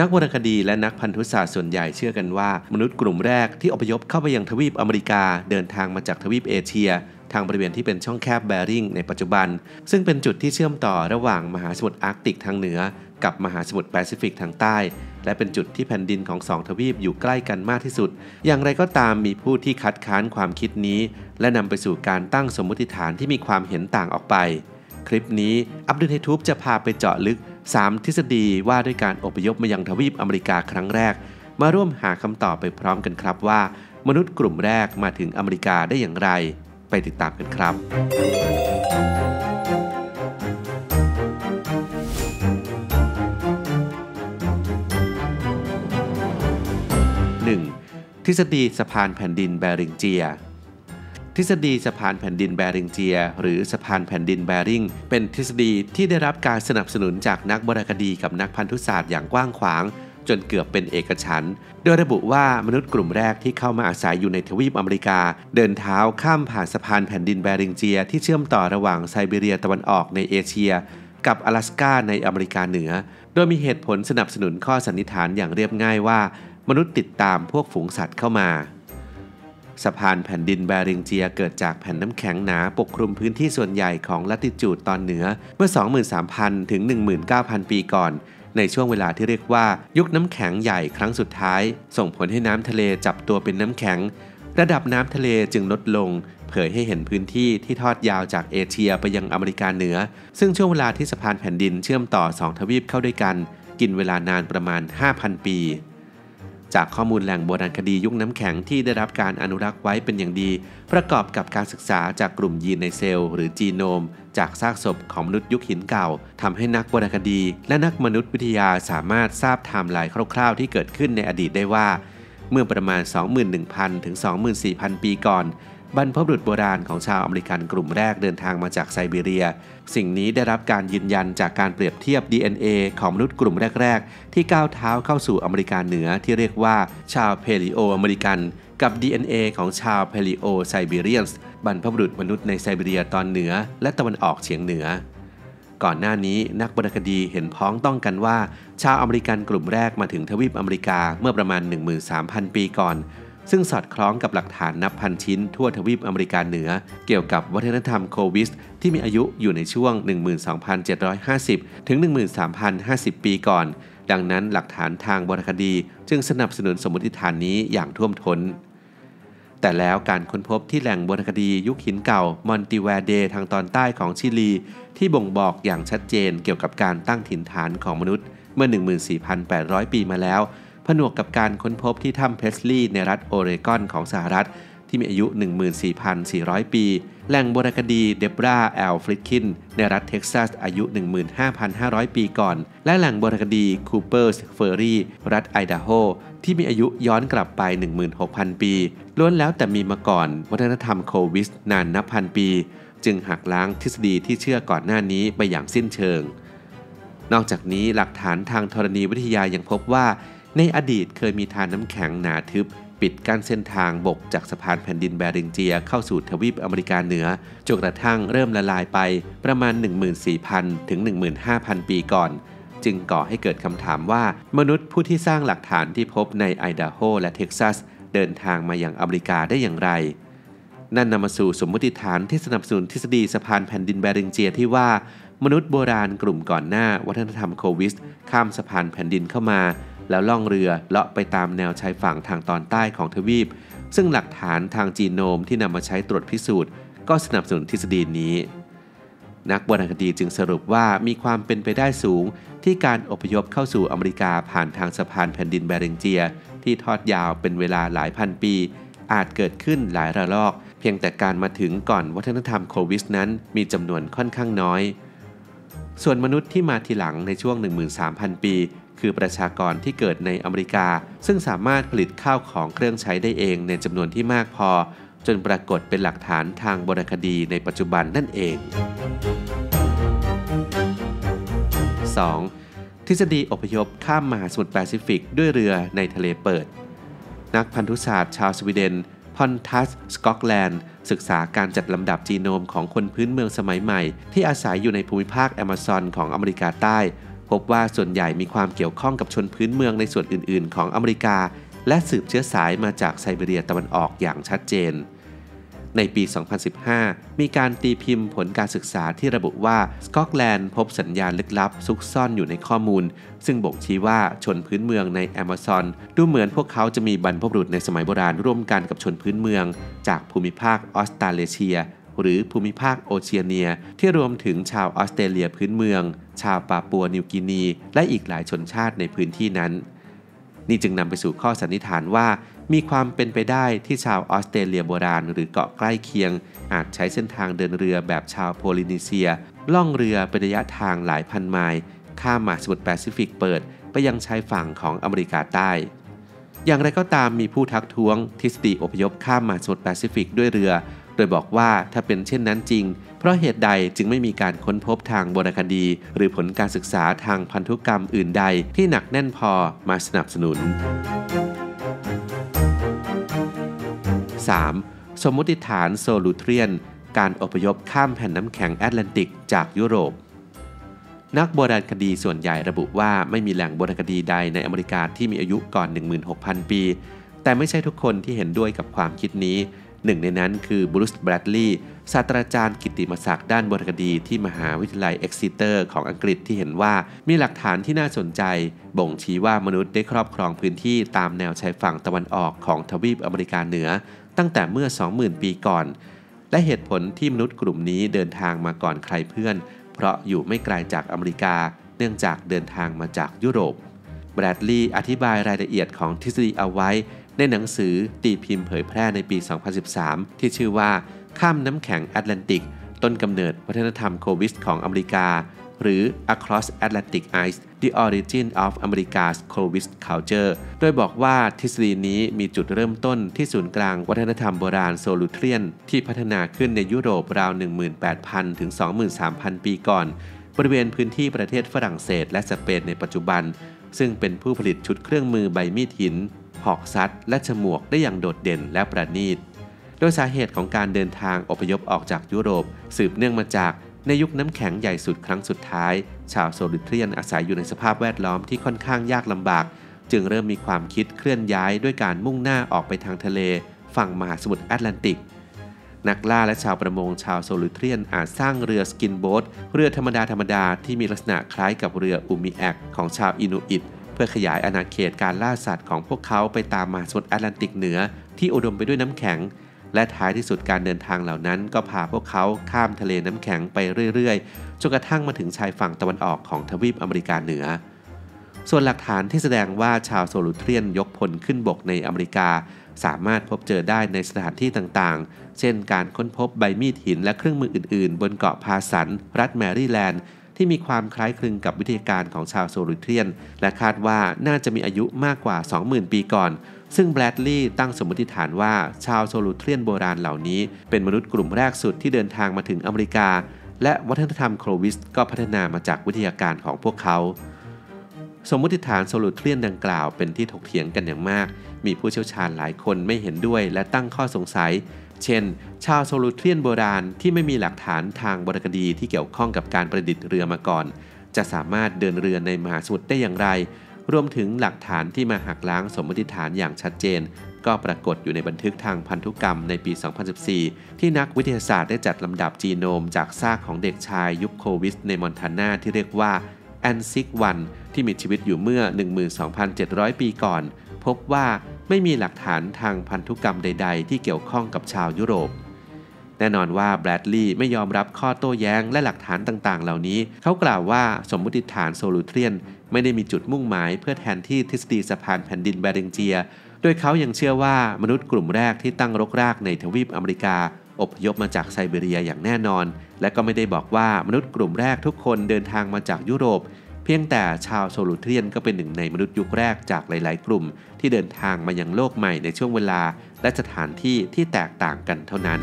นักวรรณคดีและนักพันธุศาสตร์ส่วนใหญ่เชื่อกันว่ามนุษย์กลุ่มแรกที่อพยพเข้าไปยังทวีปอเมริกาเดินทางมาจากทวีปเอเชียทางบริเวณที่เป็นช่องแคบแบริ่งในปัจจุบันซึ่งเป็นจุดที่เชื่อมต่อระหว่างมหาสมุทรอาร์กติกทางเหนือกับมหาสมุทรแปซิฟิกทางใต้และเป็นจุดที่แผ่นดินของสองทวีปอยู่ใกล้กันมากที่สุดอย่างไรก็ตามมีผู้ที่คัดค้านความคิดนี้และนำไปสู่การตั้งสมมติฐานที่มีความเห็นต่างออกไปคลิปนี้อัปเดตยูทูบจะพาไปเจาะลึก3 ทฤษฎีว่าด้วยการอพยพมายังทวีปอเมริกาครั้งแรกมาร่วมหาคำตอบไปพร้อมกันครับว่ามนุษย์กลุ่มแรกมาถึงอเมริกาได้อย่างไรไปติดตามกันครับ1. ทฤษฎีสะพานแผ่นดินแบริงเจียทฤษฎีสะพานแผ่นดินแบริงเจียหรือสะพานแผ่นดินแบริงเป็นทฤษฎีที่ได้รับการสนับสนุนจากนักวรรณคดีกับนักพันธุศาสตร์อย่างกว้างขวางจนเกือบเป็นเอกฉันท์โดยระบุว่ามนุษย์กลุ่มแรกที่เข้ามาอาศัยอยู่ในทวีปอเมริกาเดินเท้าข้ามผ่านสะพานแผ่นดินแบริงเจียที่เชื่อมต่อระหว่างไซบีเรียตะวันออกในเอเชียกับ阿拉斯ก้าในอเมริกาเหนือโดยมีเหตุผลสนับสนุนข้อสันนิษฐานอย่างเรียบง่ายว่ามนุษย์ติดตามพวกฝูงสัตว์เข้ามาสะพานแผ่นดินแบริงเจียเกิดจากแผ่นน้ำแข็งหนาปกคลุมพื้นที่ส่วนใหญ่ของลัติจูดตอนเหนือเมื่อ 23,000 ถึง 19,000 ปีก่อนในช่วงเวลาที่เรียกว่ายุคน้ำแข็งใหญ่ครั้งสุดท้ายส่งผลให้น้ำทะเลจับตัวเป็นน้ำแข็งระดับน้ำทะเลจึงลดลงเผยให้เห็นพื้นที่ที่ทอดยาวจากเอเชียไปยังอเมริกาเหนือซึ่งช่วงเวลาที่สะพานแผ่นดินเชื่อมต่อ2 ทวีปเข้าด้วยกันกินเวลานานประมาณ 5,000 ปีจากข้อมูลแหล่งโบราณคดียุคน้ำแข็งที่ได้รับการอนุรักษ์ไว้เป็นอย่างดีประกอบกับการศึกษาจากกลุ่มยีนในเซลล์หรือจีโนมจากซากศพของมนุษย์ยุคหินเก่าทำให้นักวรรณคดีและนักมนุษยวิทยาสามารถทราบไทม์ไลน์คร่าวๆที่เกิดขึ้นในอดีตได้ว่าเมื่อประมาณ 21,000 ถึง 24,000 ปีก่อนบรรพบุรุษโบราณของชาวอเมริกันกลุ่มแรกเดินทางมาจากไซบีเรียสิ่งนี้ได้รับการยืนยันจากการเปรียบเทียบ DNA ของมนุษย์กลุ่มแรกๆที่ก้าวเท้าเข้าสู่อเมริกาเหนือที่เรียกว่าชาวเพลิโออเมริกันกับ DNA ของชาวเพลิโอไซบีเรียนส์บรรพบุรุษมนุษย์ในไซบีเรียตอนเหนือและตะวันออกเฉียงเหนือก่อนหน้านี้นักวรรณคดีเห็นพ้องต้องกันว่าชาวอเมริกันกลุ่มแรกมาถึงทวีปอเมริกาเมื่อประมาณ 13,000 ปีก่อนซึ่งสอดคล้องกับหลักฐานนับพันชิ้นทั่วทวีปอเมริกาเหนือเกี่ยวกับวัฒนธรรมโควิสที่มีอายุอยู่ในช่วง 12,750 ถึง 13,050 ปีก่อนดังนั้นหลักฐานทางวรรณคดีจึงสนับสนุนสมมติฐานนี้อย่างท่วมท้นแต่แล้วการค้นพบที่แหล่งวรรณคดียุคหินเก่ามอนติแวเดทางตอนใต้ของชิลีที่บ่งบอกอย่างชัดเจนเกี่ยวกับการตั้งถิ่นฐานของมนุษย์เมื่อ 14,800 ปีมาแล้วผนวกกับการค้นพบที่ถ้ำเพลสลีย์ในรัฐโอเรกอนของสหรัฐที่มีอายุ 14,400 ปีแหล่งวรรณคดีเดบราแอลฟริดคินในรัฐเท็กซัสอายุ 15,500 ปีก่อนและแหล่งวรรณคดีคูเปอร์สเฟอร์รี่รัฐไอดาโฮที่มีอายุย้อนกลับไป 16,000 ปีล้วนแล้วแต่มีมาก่อนวัฒนธรรมโควิสนานนับพันปีจึงหักล้างทฤษฎีที่เชื่อก่อนหน้านี้ไปอย่างสิ้นเชิงนอกจากนี้หลักฐานทางธรณีวิทยายังพบว่าในอดีตเคยมีทานน้ำแข็งหนาทึบปิดกั้นเส้นทางบกจากสะพานแผ่นดินแบริงเจียเข้าสู่ทวีปอเมริกาเหนือจนกระทั่งเริ่มละลายไปประมาณ 14,000 ถึง 15,000 ปีก่อนจึงก่อให้เกิดคำถามว่ามนุษย์ผู้ที่สร้างหลักฐานที่พบในไอดาโฮและเท็กซัสเดินทางมาอย่างอเมริกาได้อย่างไรนั่นนำมาสู่สมมติฐานที่สนับสนุนทฤษฎีสะพานแผ่นดินแบริงเจียที่ว่ามนุษย์โบราณกลุ่มก่อนหน้าวัฒนธรรมโควิสข้ามสะพานแผ่นดินเข้ามาแล้วล่องเรือเลาะไปตามแนวชายฝั่งทางตอนใต้ของทวีปซึ่งหลักฐานทางจีโนมที่นำมาใช้ตรวจพิสูจน์ก็สนับสนุนทฤษฎีนี้นักวรรณคดีจึงสรุปว่ามีความเป็นไปได้สูงที่การอพยพเข้าสู่อเมริกาผ่านทางสะพานแผ่นดินแบริงเจียที่ทอดยาวเป็นเวลาหลายพันปีอาจเกิดขึ้นหลายระลอกเพียงแต่การมาถึงก่อนวัฒนธรรมโควิสนั้นมีจำนวนค่อนข้างน้อยส่วนมนุษย์ที่มาทีหลังในช่วง 13,000 ปีคือประชากรที่เกิดในอเมริกาซึ่งสามารถผลิตข้าวของเครื่องใช้ได้เองในจำนวนที่มากพอจนปรากฏเป็นหลักฐานทางวรรณคดีในปัจจุบันนั่นเอง 2. ทฤษฎีอพยพข้ามมหาสมุทรแปซิฟิกด้วยเรือในทะเลเปิดนักพันธุศาสตร์ชาวสวีเดนพอนทัสสกอตแลนด์ศึกษาการจัดลำดับจีโนมของคนพื้นเมืองสมัยใหม่ที่อาศัยอยู่ในภูมิภาคแอมะซอนของอเมริกาใต้ พบว่าส่วนใหญ่มีความเกี่ยวข้องกับชนพื้นเมืองในส่วนอื่นๆของอเมริกาและสืบเชื้อสายมาจากไซบีเรียตะวันออกอย่างชัดเจนในปี 2015 มีการตีพิมพ์ผลการศึกษาที่ระบุว่าสกอตแลนด์พบสัญญาณลึกลับซุกซ่อนอยู่ในข้อมูลซึ่งบ่งชี้ว่าชนพื้นเมืองในแอมะซอนดูเหมือนพวกเขาจะมีบรรพบุรุษในสมัยโบราณร่วมกันกับชนพื้นเมืองจากภูมิภาคออสตาเลเซียหรือภูมิภาคโอเชียเนียที่รวมถึงชาวออสเตรเลียพื้นเมืองชาวปาปัวนิวกินีและอีกหลายชนชาติในพื้นที่นั้นนี่จึงนำไปสู่ข้อสันนิษฐานว่ามีความเป็นไปได้ที่ชาวออสเตรเลียโบราณหรือเกาะใกล้เคียงอาจใช้เส้นทางเดินเรือแบบชาวโพลินีเซียล่องเรือเป็นระยะทางหลายพันไมล์ข้ามมหาสมุทรแปซิฟิกเปิดไปยังชายฝั่งของอเมริกาใต้อย่างไรก็ตามมีผู้ทักท้วงทฤษฎีอพยพข้ามมหาสมุทรแปซิฟิกด้วยเรือโดยบอกว่าถ้าเป็นเช่นนั้นจริงเพราะเหตุใดจึงไม่มีการค้นพบทางโบราณคดีหรือผลการศึกษาทางพันธุกรรมอื่นใดที่หนักแน่นพอมาสนับสนุน 3. สมมติฐานโซลูเทเรียนการอพยพข้ามแผ่นน้ำแข็งแอตแลนติกจากยุโรปนักโบราณคดีส่วนใหญ่ระบุว่าไม่มีแหล่งโบราณคดีใดในอเมริกาที่มีอายุก่อน 16,000 ปีแต่ไม่ใช่ทุกคนที่เห็นด้วยกับความคิดนี้หนึ่งในนั้นคือบรูซ แบรดลีย์ศาสตราจารย์กิตติมศักดิ์ด้านโบราณคดีที่มหาวิทยาลัยเอ็กซิเตอร์ของอังกฤษที่เห็นว่ามีหลักฐานที่น่าสนใจบ่งชี้ว่ามนุษย์ได้ครอบครองพื้นที่ตามแนวชายฝั่งตะวันออกของทวีปอเมริกาเหนือตั้งแต่เมื่อ 20,000 ปีก่อนและเหตุผลที่มนุษย์กลุ่มนี้เดินทางมาก่อนใครเพื่อนเพราะอยู่ไม่ไกลจากอเมริกาเนื่องจากเดินทางมาจากยุโรปแบรดลีย์อธิบายรายละเอียดของทฤษฎีเอาไว้ในหนังสือตีพิมพ์เผยแพร่ในปี 2013 ที่ชื่อว่าข้ามน้ำแข็งแอตแลนติกต้นกำเนิดวัฒนธรรมโควิสของอเมริกาหรือ Across Atlantic Ice: The Origin of America's Clovis Culture โดยบอกว่าทฤษฎีนี้มีจุดเริ่มต้นที่ศูนย์กลางวัฒนธรรมโบราณโซลูเทเรียนที่พัฒนาขึ้นในยุโรปราว 18,000 ถึง 23,000 ปีก่อนบริเวณพื้นที่ประเทศฝรั่งเศสและสเปนในปัจจุบันซึ่งเป็นผู้ผลิตชุดเครื่องมือใบมีดหินหอกซัดและฉมวกได้อย่างโดดเด่นและประณีตโดยสาเหตุของการเดินทางอพยพออกจากยุโรปสืบเนื่องมาจากในยุคน้ำแข็งใหญ่สุดครั้งสุดท้ายชาวโซลูเทเรียนอาศัยอยู่ในสภาพแวดล้อมที่ค่อนข้างยากลำบากจึงเริ่มมีความคิดเคลื่อนย้ายด้วยการมุ่งหน้าออกไปทางทะเลฝั่งมหาสมุทรแอตแลนติกนักล่าและชาวประมงชาวโซลูเทเรียนอาจสร้างเรือสกินโบ๊ทเรือธรรมดาที่มีลักษณะคล้ายกับเรืออูมิแอกของชาวอินูอิตเพื่อขยายอาณาเขตการล่าสัตว์ของพวกเขาไปตามมหาสมุทรแอตแลนติกเหนือที่อุดมไปด้วยน้ำแข็งและท้ายที่สุดการเดินทางเหล่านั้นก็พาพวกเขาข้ามทะเลน้ำแข็งไปเรื่อยๆจนกระทั่งมาถึงชายฝั่งตะวันออกของทวีปอเมริกาเหนือส่วนหลักฐานที่แสดงว่าชาวโซลูเทเรียนยกพลขึ้นบกในอเมริกาสามารถพบเจอได้ในสถานที่ต่างๆเช่นการค้นพบใบมีดหินและเครื่องมืออื่นๆบนเกาะพาสันรัฐแมริแลนด์ที่มีความคล้ายคลึงกับวิธีการของชาวโซลูเทเรียนและคาดว่าน่าจะมีอายุมากกว่า 20,000 ปีก่อนซึ่งแบรดลีย์ตั้งสมมติฐานว่าชาวโซลูเทเรียนโบราณเหล่านี้เป็นมนุษย์กลุ่มแรกสุดที่เดินทางมาถึงอเมริกาและวัฒนธรรมโคลวิสก็พัฒนามาจากวิทยาการของพวกเขาสมมติฐานโซลูเทเรียนดังกล่าวเป็นที่ถกเถียงกันอย่างมากมีผู้เชี่ยวชาญหลายคนไม่เห็นด้วยและตั้งข้อสงสัยเช่นชาวโซลูเทเรียนโบราณที่ไม่มีหลักฐานทางโบราณคดีที่เกี่ยวข้องกับการประดิษฐ์เรือมาก่อนจะสามารถเดินเรือในมหาสมุทรได้อย่างไรรวมถึงหลักฐานที่มาหักล้างสมมติฐานอย่างชัดเจนก็ปรากฏอยู่ในบันทึกทางพันธุกรรมในปี 2014 ที่นักวิทยาศาสตร์ได้จัดลำดับจีโนมจากซากของเด็กชายยุคโควิสในมอนทานาที่เรียกว่าแอนซิกวันที่มีชีวิตอยู่เมื่อ 12,700 ปีก่อนพบว่าไม่มีหลักฐานทางพันธุกรรมใดๆที่เกี่ยวข้องกับชาวยุโรปแน่นอนว่าแบรดลีย์ไม่ยอมรับข้อโต้แย้งและหลักฐานต่างๆเหล่านี้เขากล่าวว่าสมมติฐานโซลูเทเรียนไม่ได้มีจุดมุ่งหมายเพื่อแทนที่ทฤษฎีสะพานแผ่นดินแบริงเจียโดยเขายังเชื่อว่ามนุษย์กลุ่มแรกที่ตั้งรกรากในทวีปอเมริกาอพยพมาจากไซบีเรียอย่างแน่นอนและก็ไม่ได้บอกว่ามนุษย์กลุ่มแรกทุกคนเดินทางมาจากยุโรปเพียงแต่ชาวโซลูเทเรียนก็เป็นหนึ่งในมนุษย์ยุคแรกจากหลายๆกลุ่มที่เดินทางมายังโลกใหม่ในช่วงเวลาและสถานที่ที่แตกต่างกันเท่านั้น